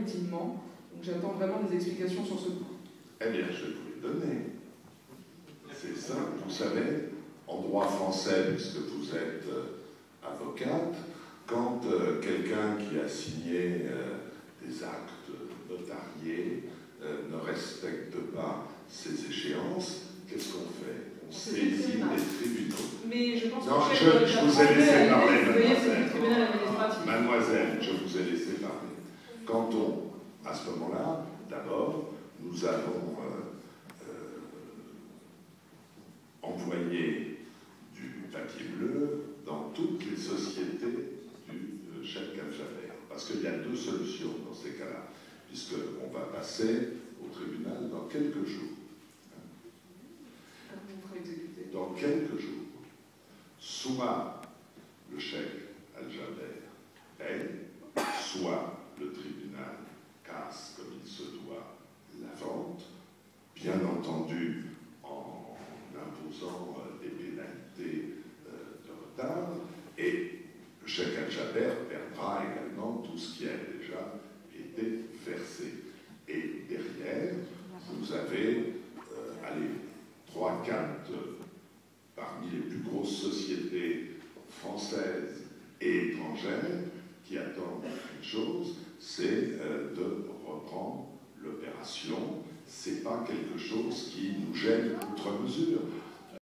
ultimement. Donc j'attends vraiment des explications sur ce point. Eh bien, je vous les donner. C'est simple. Vous savez, en droit français, puisque vous êtes avocate, quand quelqu'un qui a signé des actes notariés ne respecte pas ses échéances, qu'est-ce qu'on fait? On saisit les tribunaux. Mais je pense non, que je vous ai laissé parler, mademoiselle. Mademoiselle, je vous ai laissé parler. Quand on, à ce moment-là, d'abord, nous avons envoyé du papier bleu dans toutes les sociétés du Sheikh Al Jaber. Parce qu'il y a deux solutions dans ces cas-là, puisqu'on va passer au tribunal dans quelques jours. Dans quelques jours, soit le Sheikh Al Jaber paye, soit le tribunal casse comme il se doit la vente, bien entendu en imposant des pénalités de retard, et le Sheikh Al Jaber perdra également tout ce qui a déjà été versé. Et derrière, vous avez, allez, 3-4 parmi les plus grosses sociétés françaises et étrangères qui attendent une chose, c'est de reprendre l'opération. C'est pas quelque chose qui nous gêne outre mesure.